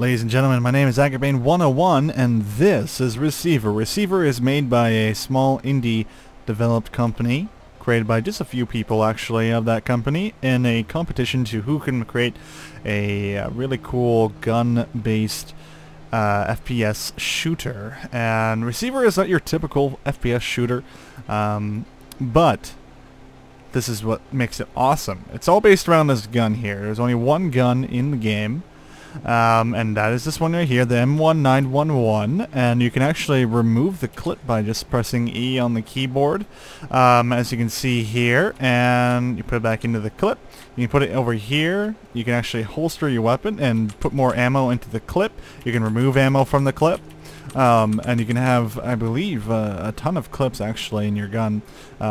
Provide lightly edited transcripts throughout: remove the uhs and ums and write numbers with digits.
Ladies and gentlemen, my name is Akabane101, and this is Receiver. Receiver is made by a small indie-developed company, created by just a few people, actually, of that company, in a competition to who can create a really cool gun-based FPS shooter. And Receiver is not your typical FPS shooter, but this is what makes it awesome. It's all based around this gun here. There's only one gun in the game. And that is this one right here, the M1911, and you can actually remove the clip by just pressing E on the keyboard, as you can see here, and you put it back into the clip. You can put it over here, you can actually holster your weapon and put more ammo into the clip, you can remove ammo from the clip, and you can have, I believe, a ton of clips actually in your gun,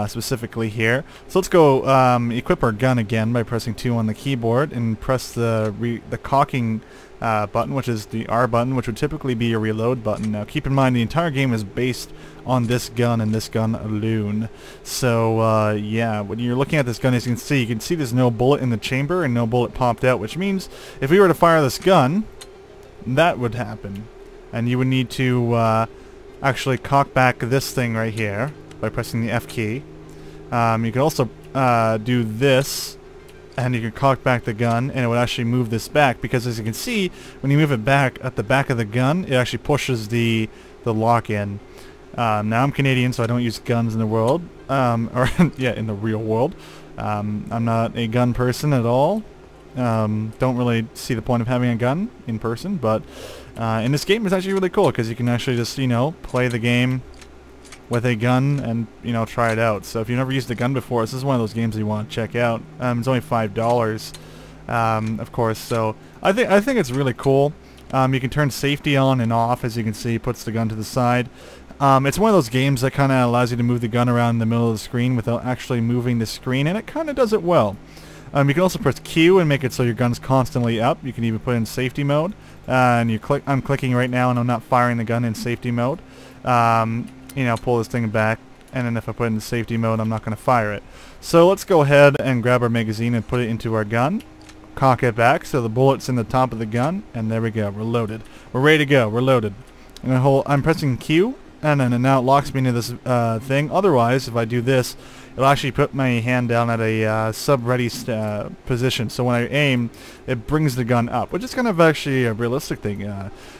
specifically here. So let's go equip our gun again by pressing 2 on the keyboard and press the cocking button, which is the R button, which would typically be your reload button. Now keep in mind the entire game is based on this gun and this gun alone. So yeah, when you're looking at this gun, as you can see there's no bullet in the chamber and no bullet popped out, which means if we were to fire this gun, that would happen. And you would need to actually cock back this thing right here by pressing the F key. You can also do this, and you can cock back the gun, and it would actually move this back, because as you can see, when you move it back at the back of the gun, it actually pushes the lock in. Now I'm Canadian, so I don't use guns in the world, or yeah, in the real world. I'm not a gun person at all. Don't really see the point of having a gun in person, but in this game it's actually really cool because you can actually just, you know, play the game with a gun and, you know, try it out. So if you've never used a gun before, this is one of those games you want to check out. It's only $5, of course. So I think it's really cool. You can turn safety on and off, as you can see. Puts the gun to the side. It's one of those games that kind of allows you to move the gun around in the middle of the screen without actually moving the screen, and it kind of does it well. You can also press Q and make it so your gun's constantly up. You can even put it in safety mode. And you click. I'm clicking right now, and I'm not firing the gun in safety mode. You know, pull this thing back, and then if I put it in safety mode, I'm not going to fire it. So let's go ahead and grab our magazine and put it into our gun. Cock it back so the bullet's in the top of the gun, and there we go. We're loaded. We're ready to go. We're loaded. I'm pressing Q, and then now it locks me into this thing. Otherwise, if I do this, it'll actually put my hand down at a sub-ready position. So when I aim, it brings the gun up, which is kind of actually a realistic thing.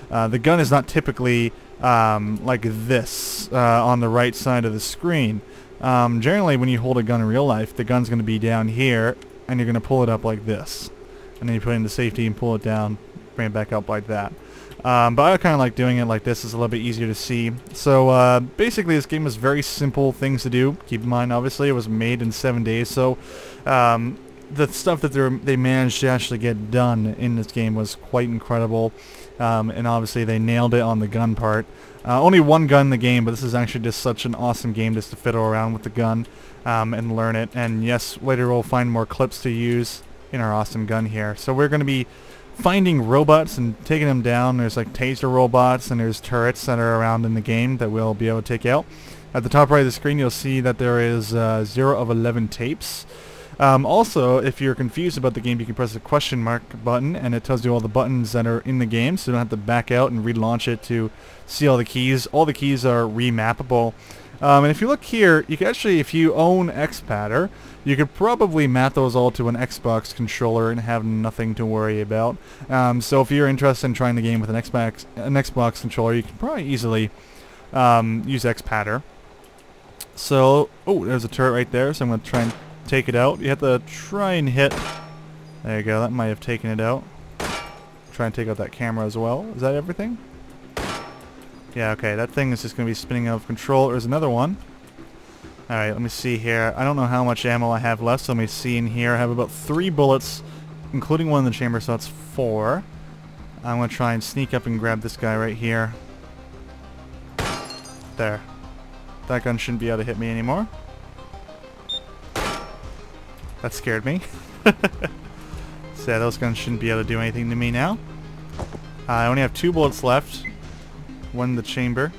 The gun is not typically like this on the right side of the screen. Generally, when you hold a gun in real life, the gun's going to be down here, and you're going to pull it up like this. And then you put it into safety and pull it down, bring it back up like that. But I kind of like doing it like this. It's a little bit easier to see. So basically this game is very simple things to do. Keep in mind, obviously, it was made in 7 days, so the stuff that they managed to actually get done in this game was quite incredible. And obviously they nailed it on the gun part. Only one gun in the game, but this is actually just such an awesome game just to fiddle around with the gun and learn it. And yes, later we'll find more clips to use in our awesome gun here. So we're going to be finding robots and taking them down. There's like taser robots, and there's turrets that are around in the game that we'll be able to take out. At the top right of the screen, you'll see that there is 0 of 11 tapes. Also, if you're confused about the game, you can press the question mark button, and it tells you all the buttons that are in the game, so you don't have to back out and relaunch it to see all the keys. All the keys are remappable. And if you look here, you can actually, if you own Xpadder, you could probably map those all to an Xbox controller and have nothing to worry about. So if you're interested in trying the game with an Xbox controller, you can probably easily use Xpadder. So, oh, there's a turret right there, so I'm going to try and take it out. You have to try and hit. There you go, that might have taken it out. Try and take out that camera as well. Is that everything? Yeah, okay, that thing is just going to be spinning out of control. There's another one. Alright, let me see here. I don't know how much ammo I have left, so let me see in here. I have about 3 bullets, including one in the chamber, so that's 4. I'm going to try and sneak up and grab this guy right here. There. That gun shouldn't be able to hit me anymore. That scared me. So yeah, those guns shouldn't be able to do anything to me now. I only have 2 bullets left. One in the chamber.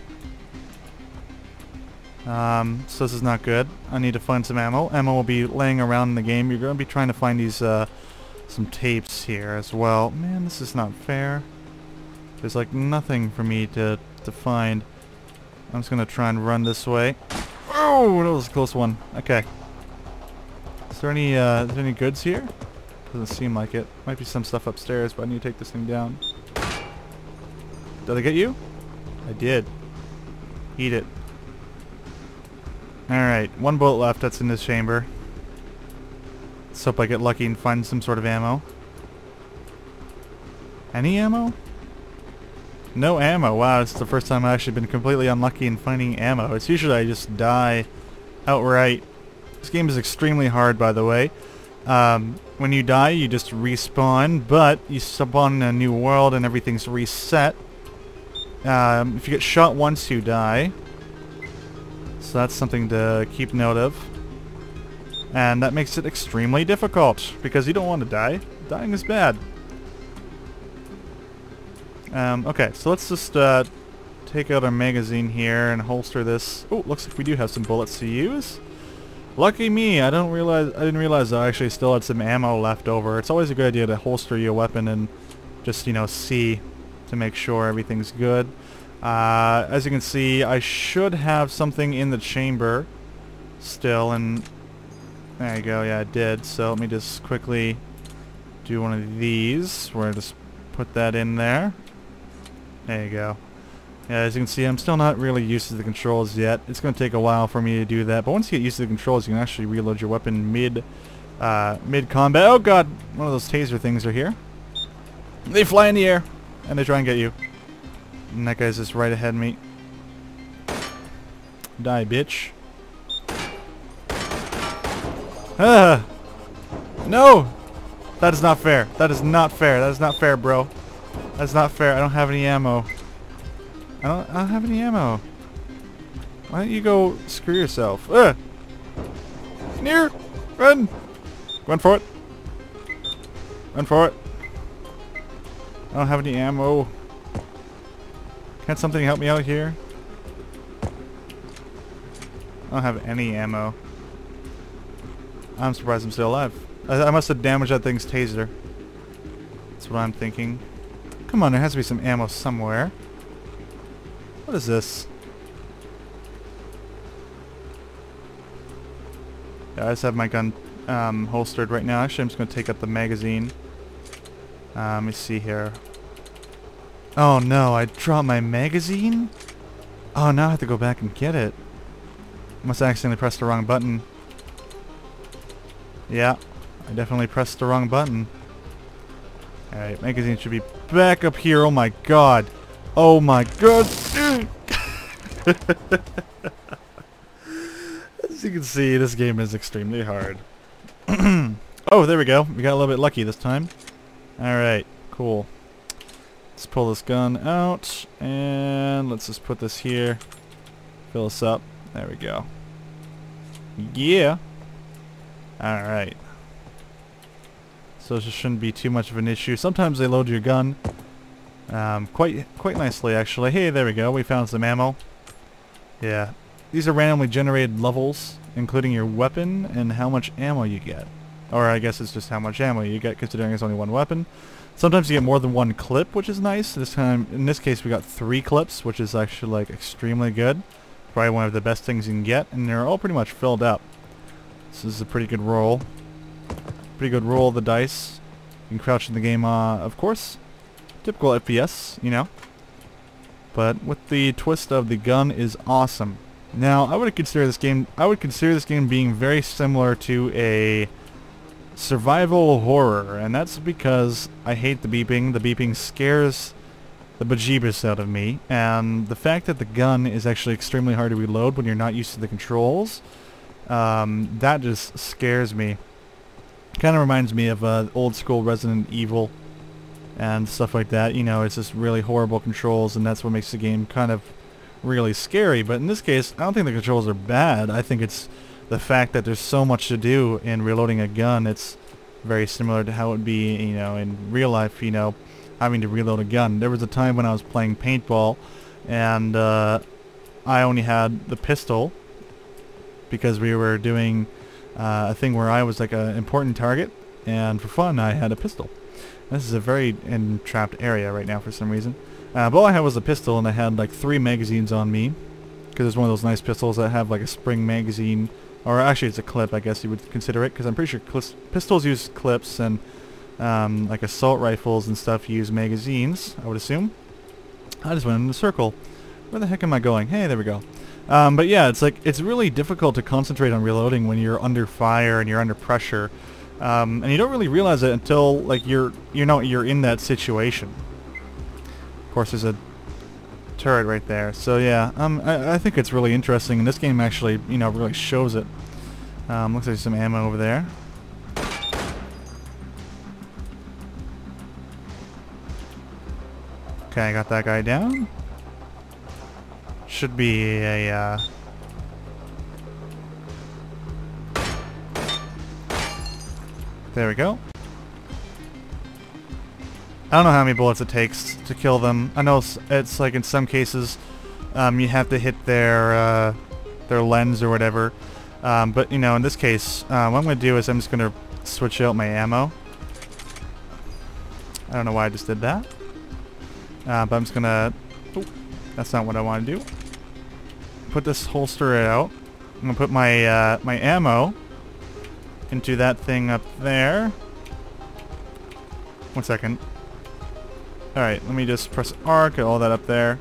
So this is not good. I need to find some ammo. Ammo will be laying around in the game. You're going to be trying to find these some tapes here as well. Man, this is not fair. There's like nothing for me to find. I'm just gonna try and run this way. Oh, that was a close one. Okay. Is there any goods here? Doesn't seem like it. Might be some stuff upstairs, but I need to take this thing down. Did I get you? I did. Eat it. Alright, one bullet left that's in this chamber. Let's hope I get lucky and find some sort of ammo. Any ammo? No ammo. Wow, it's the first time I've actually been completely unlucky in finding ammo. It's usually I just die outright. This game is extremely hard, by the way. When you die, you just respawn, but you spawn in a new world and everything's reset. If you get shot once, you die. So that's something to keep note of. And that makes it extremely difficult, because you don't want to die. Dying is bad. Okay, so let's just take out our magazine here and holster this. Oh, looks like we do have some bullets to use. Lucky me, I didn't realize I actually still had some ammo left over. It's always a good idea to holster your weapon and just, you know, see to make sure everything's good. As you can see, I should have something in the chamber still, and there you go, yeah, I did. So let me just quickly do one of these where I just put that in there. There you go. Yeah, as you can see, I'm still not really used to the controls yet. It's going to take a while for me to do that, but once you get used to the controls, you can actually reload your weapon mid-combat. Oh god, one of those taser things are here. They fly in the air, and they try and get you. And that guy's just right ahead of me. Die, bitch. Ah! No! That is not fair. That is not fair. That is not fair, bro. That's not fair. I don't have any ammo. I don't have any ammo. Why don't you go screw yourself? Ugh! Near! Run! Run for it! Run for it! I don't have any ammo. Can't something help me out here? I don't have any ammo. I'm surprised I'm still alive. I must have damaged that thing's taser. That's what I'm thinking. Come on, there has to be some ammo somewhere. What is this? Yeah, I just have my gun holstered right now. Actually, I'm just going to take up the magazine. Let me see here. Oh no, I dropped my magazine? Oh, now I have to go back and get it. Must have accidentally pressed the wrong button. Yeah, I definitely pressed the wrong button. Alright, magazine should be back up here. Oh my god. Oh my god. As you can see, this game is extremely hard. Oh, there we go. We got a little bit lucky this time. Alright, cool. Let's pull this gun out, and let's just put this here. Fill this up. There we go. Yeah. Alright. So it just shouldn't be too much of an issue. Sometimes they load your gun quite nicely, actually. Hey, there we go. We found some ammo. Yeah. These are randomly generated levels, including your weapon and how much ammo you get. Or I guess it's just how much ammo you get, considering it's only one weapon. Sometimes you get more than one clip, which is nice. This time, in this case, we got 3 clips, which is actually like extremely good. Probably one of the best things you can get, and they're all pretty much filled up. So this is a pretty good roll. Pretty good roll of the dice. You can crouch in the game, of course. Typical FPS, you know. But with the twist of the gun is awesome. Now, I would consider this game being very similar to a survival horror, and that's because I hate the beeping. The beeping scares the bejeebus out of me, and the fact that the gun is actually extremely hard to reload when you're not used to the controls, that just scares me. Kind of reminds me of old school Resident Evil and stuff like that. You know, it's just really horrible controls, and that's what makes the game kind of really scary. But in this case, I don't think the controls are bad. I think it's the fact that there's so much to do in reloading a gun. It's very similar to how it would be, you know, in real life, you know, having to reload a gun. There was a time when I was playing paintball, and I only had the pistol because we were doing a thing where I was like an important target, and for fun I had a pistol. This is a very entrapped area right now for some reason. But all I had was a pistol, and I had like 3 magazines on me, because it's one of those nice pistols that have like a spring magazine, or actually it's a clip, I guess you would consider it, because I'm pretty sure pistols use clips, and like assault rifles and stuff use magazines, I would assume. I just went in a circle. Where the heck am I going? Hey, there we go. But yeah, it's like, it's really difficult to concentrate on reloading when you're under fire and you're under pressure, and you don't really realize it until like you're in that situation. Of course, there's a turret right there. So yeah, I think it's really interesting, and this game actually, you know, really shows it. Looks like there's some ammo over there. Okay, I got that guy down. Should be a, there we go. I don't know how many bullets it takes to kill them. I know it's like in some cases you have to hit their lens or whatever. But, you know, in this case, what I'm going to do is I'm just going to switch out my ammo. I don't know why I just did that. But I'm just going to... That's not what I want to do. Put this holster out. I'm going to put my my ammo into that thing up there. 1 second. Alright, let me just press R, get all that up there.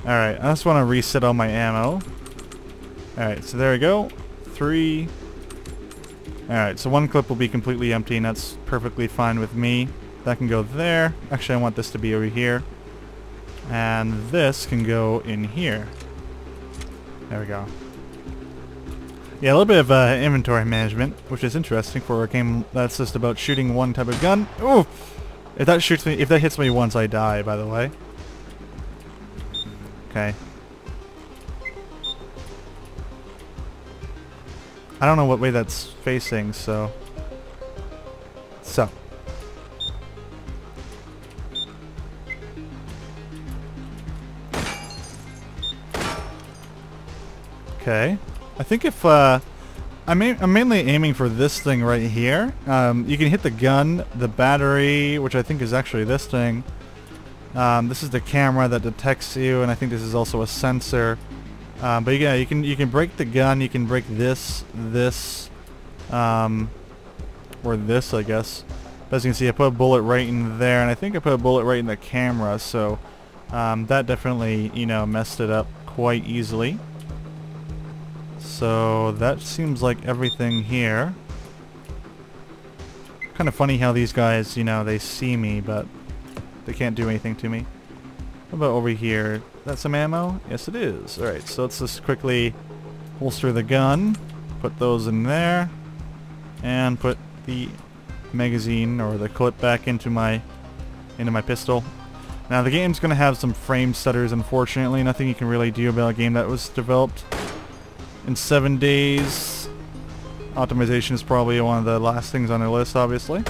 Alright, I just want to reset all my ammo. Alright, so there we go. 3. Alright, so 1 clip will be completely empty, and that's perfectly fine with me. That can go there. Actually, I want this to be over here. And this can go in here. There we go. Yeah, a little bit of inventory management, which is interesting for a game that's just about shooting one type of gun. Ooh! If that hits me once, I die, by the way. Okay. I don't know what way that's facing, so... Okay, I think if I'm mainly aiming for this thing right here. You can hit the gun, the battery, which I think is actually this thing. This is the camera that detects you, and I think this is also a sensor. But yeah, you can break the gun, you can break this, or this, I guess. But as you can see, I put a bullet right in there, and I think I put a bullet right in the camera. So that definitely, you know, messed it up quite easily. So that seems like everything here. Kind of funny how these guys, you know, they see me, but they can't do anything to me. How about over here? That's some ammo? Yes, it is. Alright, so let's just quickly holster the gun, put those in there, and put the magazine or the clip back into my pistol. Now the game's going to have some frame stutters, unfortunately. Nothing you can really do about a game that was developed in 7 days. Optimization is probably one of the last things on their list, obviously.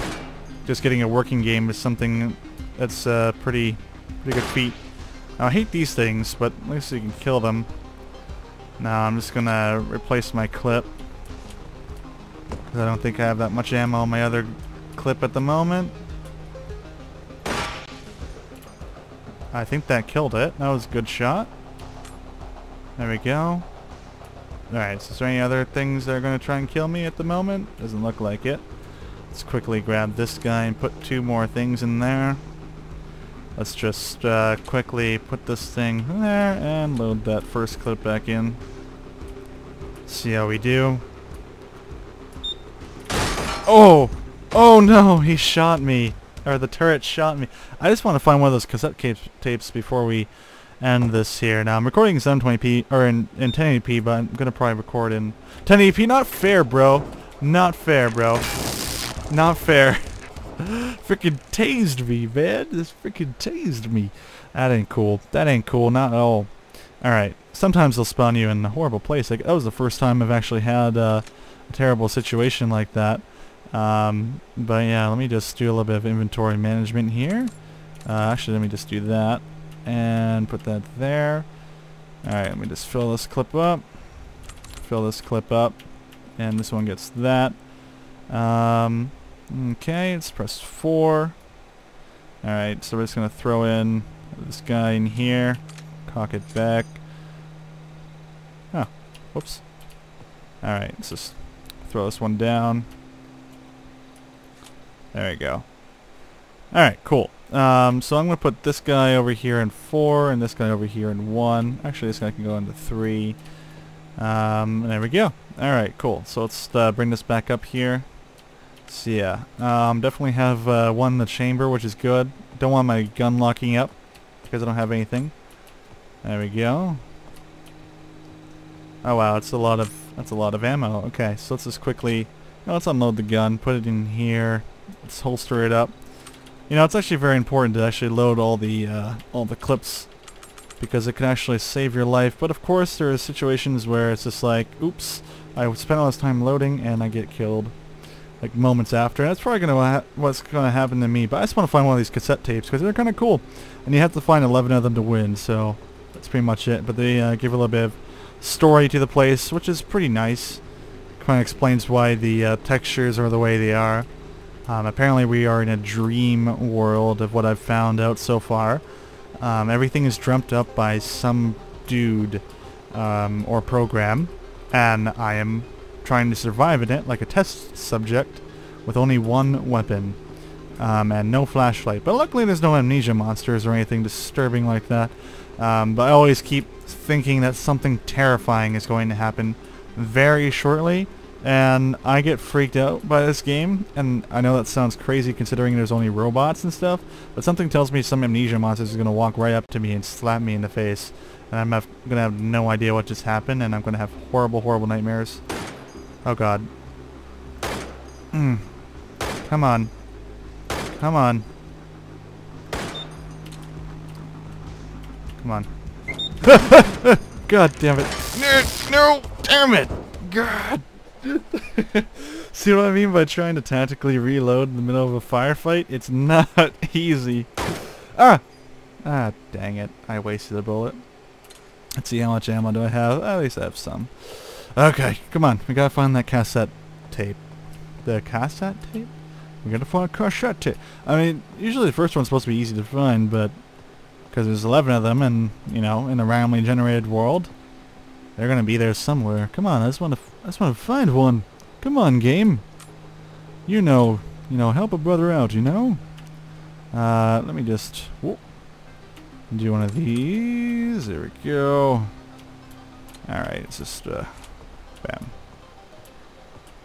Just getting a working game is something that's pretty good feat. Now, I hate these things, but at least you can kill them. Now I'm just gonna replace my clip, because I don't think I have that much ammo on my other clip at the moment. I think that killed it. That was a good shot. There we go. Alright, so is there any other things that are going to try and kill me at the moment? Doesn't look like it. Let's quickly grab this guy and put 2 more things in there. Let's just quickly put this thing in there and load that first clip back in. See how we do. Oh! Oh no! He shot me! Or the turret shot me. I just want to find one of those cassette tapes before we end this here. Now I'm recording in 720p, or in 1080p, but I'm gonna probably record in 1080p. Not fair, bro. Not fair, bro. Not fair. Freaking tased me, man. This freaking tased me. That ain't cool. That ain't cool. Not at all. Alright. Sometimes they'll spawn you in a horrible place. Like, that was the first time I've actually had a terrible situation like that. But yeah, let me just do a little bit of inventory management here. Actually, let me just do that. And put that there. Alright, let me just fill this clip up. Fill this clip up. And this one gets that. Okay, let's press 4. Alright, so we're just going to throw in This guy in here. Cock it back. Oh. Whoops. Alright, let's just throw this one down. There we go. Alright, cool. So I'm going to put this guy over here in 4, and this guy over here in 1. Actually, this guy can go into 3. And there we go. Alright, cool. So let's bring this back up here. So yeah, definitely have one in the chamber, which is good. Don't want my gun locking up, because I don't have anything. There we go. Oh wow, that's a lot of ammo. Okay, so let's just quickly, let's unload the gun, put it in here, let's holster it up. You know, it's actually very important to actually load all the clips, because it can actually save your life. But of course, there are situations where it's just like, oops, I spent all this time loading and I get killed, like moments after. And that's probably what's gonna happen to me. But I just want to find one of these cassette tapes because they're kind of cool, and you have to find 11 of them to win. So that's pretty much it. But they give a little bit of story to the place, which is pretty nice. Kind of explains why the textures are the way they are. Apparently we are in a dream world of what I've found out so far. Everything is dreamt up by some dude or program, and I am trying to survive in it like a test subject with only one weapon and no flashlight. But luckily there's no amnesia monsters or anything disturbing like that. But I always keep thinking that something terrifying is going to happen very shortly, and I get freaked out by this game. And I know that sounds crazy considering there's only robots and stuff, but something tells me some amnesia monster is going to walk right up to me and slap me in the face, and I'm going to have no idea what just happened, and I'm going to have horrible, horrible nightmares. Oh god. Come on. Come on. Come on. God damn it. No! Damn it! God! See what I mean by trying to tactically reload in the middle of a firefight? It's not easy. Ah! Ah, dang it. I wasted a bullet. Let's see, how much ammo do I have? At least I have some. Okay, come on. We gotta find that cassette tape. The cassette tape? We gotta find a cassette tape. I mean, usually the first one's supposed to be easy to find, but... because there's 11 of them, and, you know, in a randomly generated world, they're gonna be there somewhere. Come on, I just want to find one. Come on, game. You know, help a brother out, you know? Let me just whoop, do one of these. There we go. Alright, it's just, bam.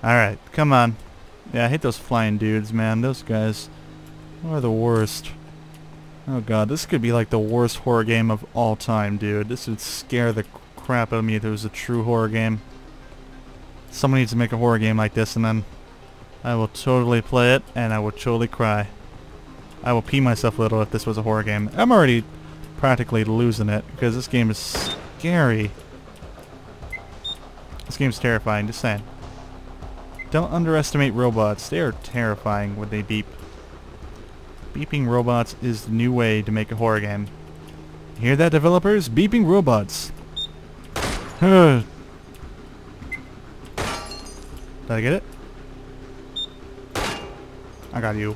Alright, come on. Yeah, I hate those flying dudes, man. Those guys are the worst. Oh god, this could be like the worst horror game of all time, dude. This would scare the crap out of me if it was a true horror game. Someone needs to make a horror game like this, and then I will totally play it, and I will totally cry. I will pee myself a little if this was a horror game. I'm already practically losing it, because this game is scary. This game's terrifying, just saying. Don't underestimate robots. They are terrifying when they beep. Beeping robots is the new way to make a horror game. Hear that, developers? Beeping robots. Did I get it? I got you.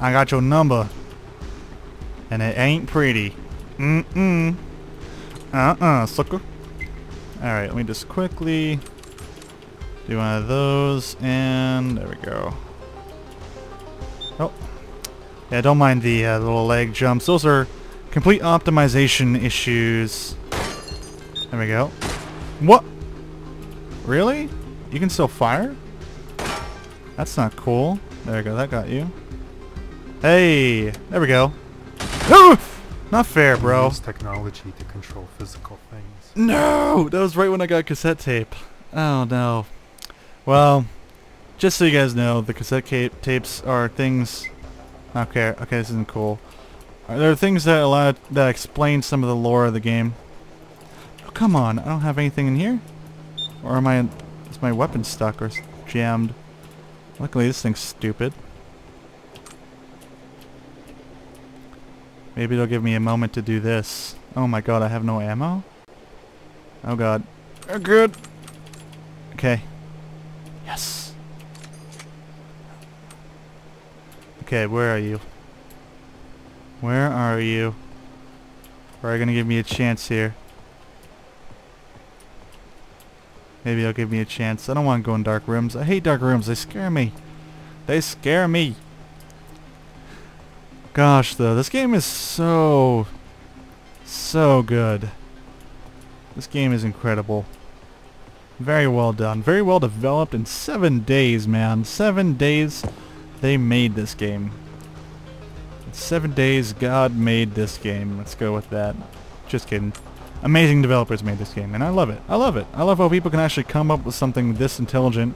I got your number. And it ain't pretty. Mm-mm. Sucker. Alright, let me just quickly do one of those, and there we go. Oh. Yeah, don't mind the little leg jumps. Those are complete optimization issues. There we go. What? Really? You can still fire? That's not cool. There we go. That got you. Hey! There we go. Oof! Not fair, bro. Use technology to control physical things. No! That was right when I got cassette tape. Oh, no. Well, just so you guys know, the cassette tapes are things... Okay, okay, this isn't cool. There are things that explain some of the lore of the game. Oh, come on, I don't have anything in here? Or am I... is my weapon stuck or jammed? Luckily this thing's stupid. Maybe they'll give me a moment to do this. Oh my god, I have no ammo? Oh god. Oh good! Okay. Yes! Okay, where are you? Where are you? Probably gonna give me a chance here. Maybe he'll give me a chance. I don't want to go in dark rooms. I hate dark rooms. They scare me. They scare me. Gosh, though, this game is so good. This game is incredible. Very well done. Very well developed in 7 days, man. 7 days they made this game. In 7 days God made this game. Let's go with that. Just kidding. Amazing developers made this game, and I love it. I love it. I love how people can actually come up with something this intelligent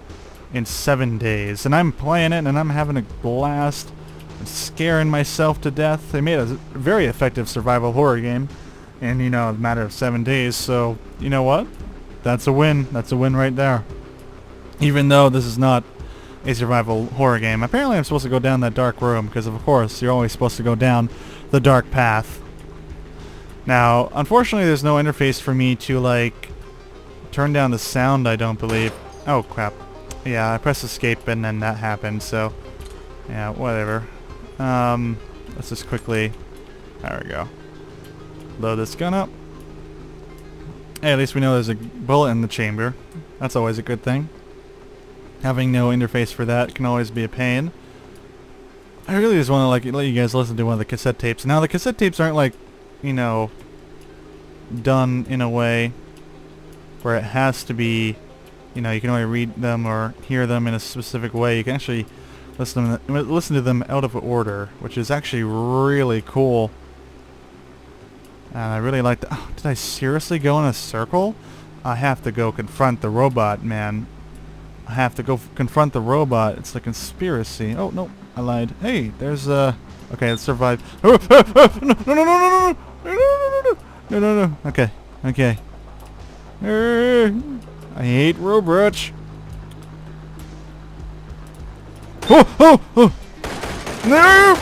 in 7 days. And I'm playing it, and I'm having a blast. I'm scaring myself to death. They made a very effective survival horror game in, you know, a matter of 7 days, so you know what? That's a win. That's a win right there. Even though this is not a survival horror game. Apparently I'm supposed to go down that dark room because of course you're always supposed to go down the dark path. Now, unfortunately there's no interface for me to like turn down the sound, I don't believe. Oh crap. Yeah, I pressed escape and then that happened, so yeah, whatever. Let's just quickly, there we go. Load this gun up. Hey, at least we know there's a bullet in the chamber. That's always a good thing. Having no interface for that can always be a pain. I really just want to like let you guys listen to one of the cassette tapes. Now the cassette tapes aren't like, you know, done in a way where it has to be, you know, you can only read them or hear them in a specific way. You can actually listen to them out of order, which is actually really cool. I really like that. Oh, did I seriously go in a circle? I have to go confront the robot, man. I have to go confront the robot. It's a conspiracy. Oh, no. I lied. Hey, there's a... Okay, let's survive. No, no, no, no, no, no. No, no, no. Okay. Okay. I hate robots. Oh, oh, oh. No!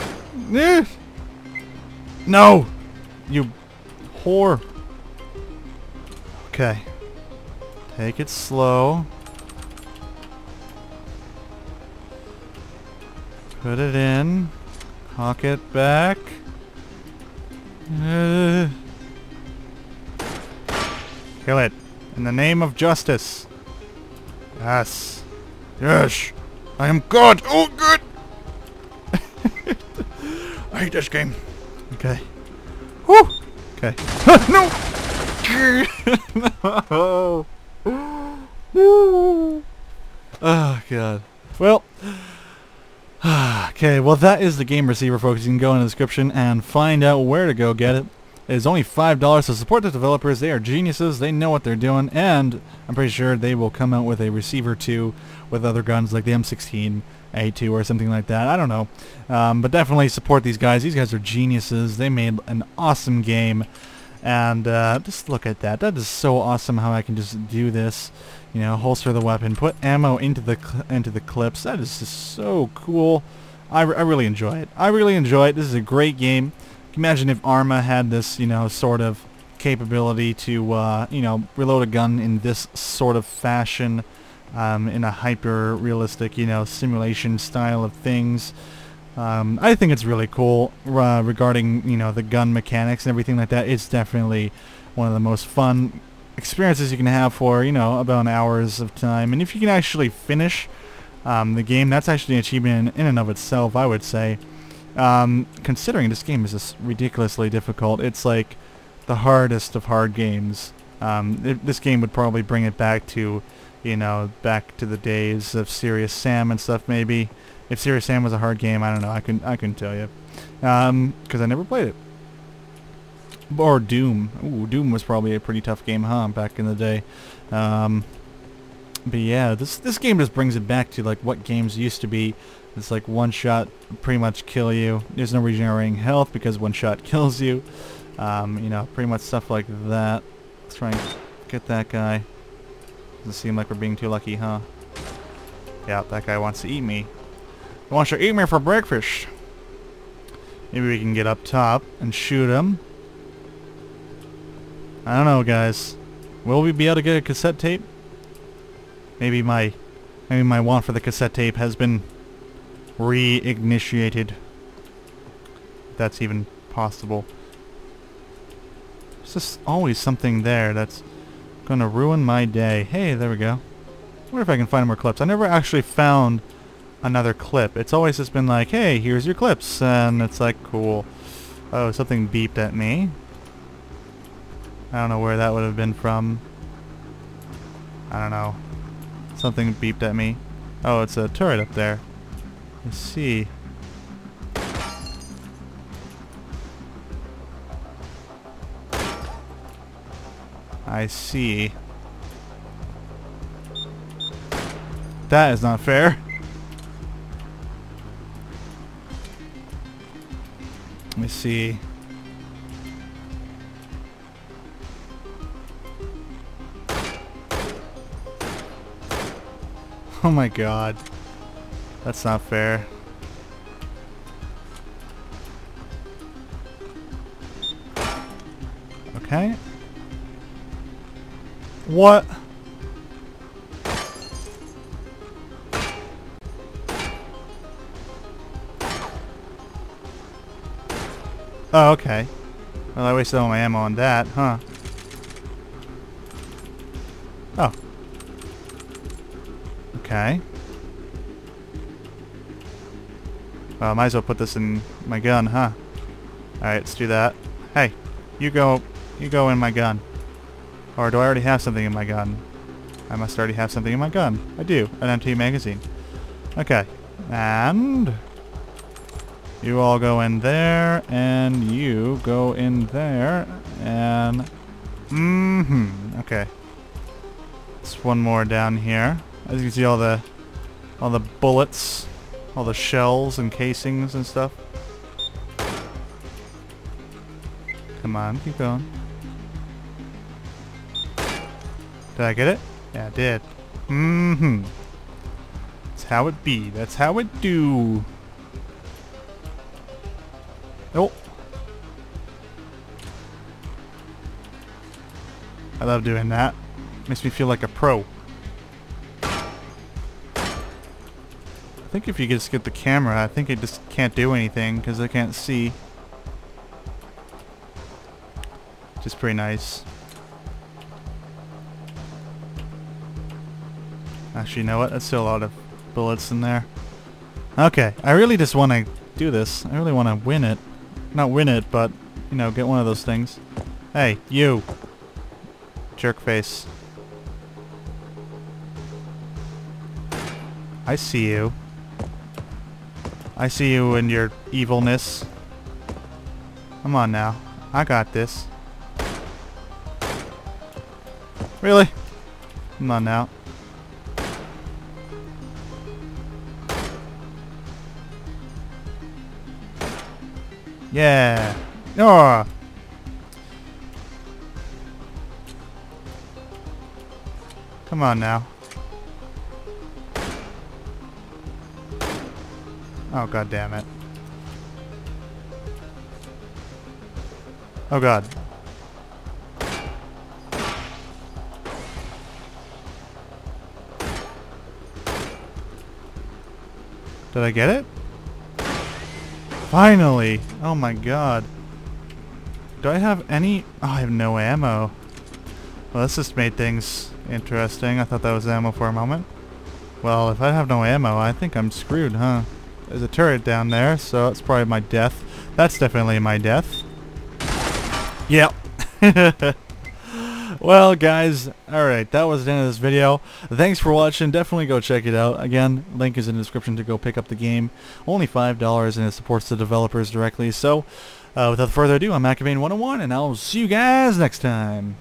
No! No! You whore. Okay. Take it slow. Put it in. Cock it back. Kill it. In the name of justice. Yes. Yes. I am God. Oh, good. I hate this game. Okay. Woo. Okay. No. No. No. Oh, God. Well. Okay, well that is the game Receiver, folks. You can go in the description and find out where to go get it. It is only $5, so support the developers. They are geniuses. They know what they're doing, and I'm pretty sure they will come out with a Receiver 2 with other guns like the M16, A2, or something like that. I don't know. But definitely support these guys. These guys are geniuses. They made an awesome game, and just look at that. That is so awesome how I can just do this. You know, holster the weapon, put ammo into the clips. That is just so cool. I really enjoy it. I really enjoy it. This is a great game. Imagine if Arma had this, you know, sort of capability to, you know, reload a gun in this sort of fashion, in a hyper-realistic, you know, simulation style of things. I think it's really cool regarding, you know, the gun mechanics and everything like that. It's definitely one of the most fun experiences you can have for, you know, about an hours of time. And if you can actually finish the game, that's actually an achievement in and of itself, I would say. Considering this game is just ridiculously difficult, it's like the hardest of hard games. This game would probably bring it back to, you know, back to the days of Serious Sam and stuff, maybe. If Serious Sam was a hard game, I don't know, I couldn't tell you. Because I never played it. Or Doom. Ooh, Doom was probably a pretty tough game, huh? Back in the day. But yeah, this game just brings it back to like what games used to be. It's like one shot pretty much kill you. There's no regenerating health because one shot kills you. You know, pretty much stuff like that. Let's try and get that guy. Doesn't seem like we're being too lucky, huh? Yeah, that guy wants to eat me. He wants to eat me for breakfast. Maybe we can get up top and shoot him. I don't know, guys. Will we be able to get a cassette tape? Maybe my want for the cassette tape has been re-initiated. If that's even possible. There's just always something there that's gonna ruin my day. Hey, there we go. I wonder if I can find more clips. I never actually found another clip. It's always just been like, hey, here's your clips, and it's like, cool. Oh, something beeped at me. I don't know where that would have been from. I don't know. Something beeped at me. Oh, it's a turret up there. Let's see. I see. That is not fair. Let me see. Oh my god. That's not fair. Okay. What? Oh, okay. Well, I wasted all my ammo on that, huh? Oh. Okay. Well, might as well put this in my gun, huh? Alright, let's do that. Hey, you go in my gun. Or do I already have something in my gun? I must already have something in my gun. I do. An empty magazine. Okay. And... you all go in there, and you go in there, and... okay. Just one more down here. As you can see, all the bullets, all the shells and casings and stuff. Come on, keep going. Did I get it? Yeah, I did. That's how it be. That's how it do. Oh. I love doing that. Makes me feel like a pro. I think if you just get the camera, I think it just can't do anything because I can't see. Which is pretty nice. Actually, you know what? That's still a lot of bullets in there. Okay, I really just want to do this. I really want to win it. Not win it, but, you know, get one of those things. Hey, you! Jerkface. I see you. I see you in your evilness. Come on now. I got this. Really? Come on now. Yeah. Oh. Come on now. Oh, god damn it. Oh, god. Did I get it? Finally! Oh my god. Do I have any... oh, I have no ammo. Well, this just made things interesting. I thought that was ammo for a moment. Well, if I have no ammo, I think I'm screwed, huh? There's a turret down there, so that's probably my death. That's definitely my death. Yep. Well, guys, alright, that was the end of this video. Thanks for watching. Definitely go check it out. Again, link is in the description to go pick up the game. Only $5, and it supports the developers directly. So, without further ado, I'm Akabane101, and I'll see you guys next time.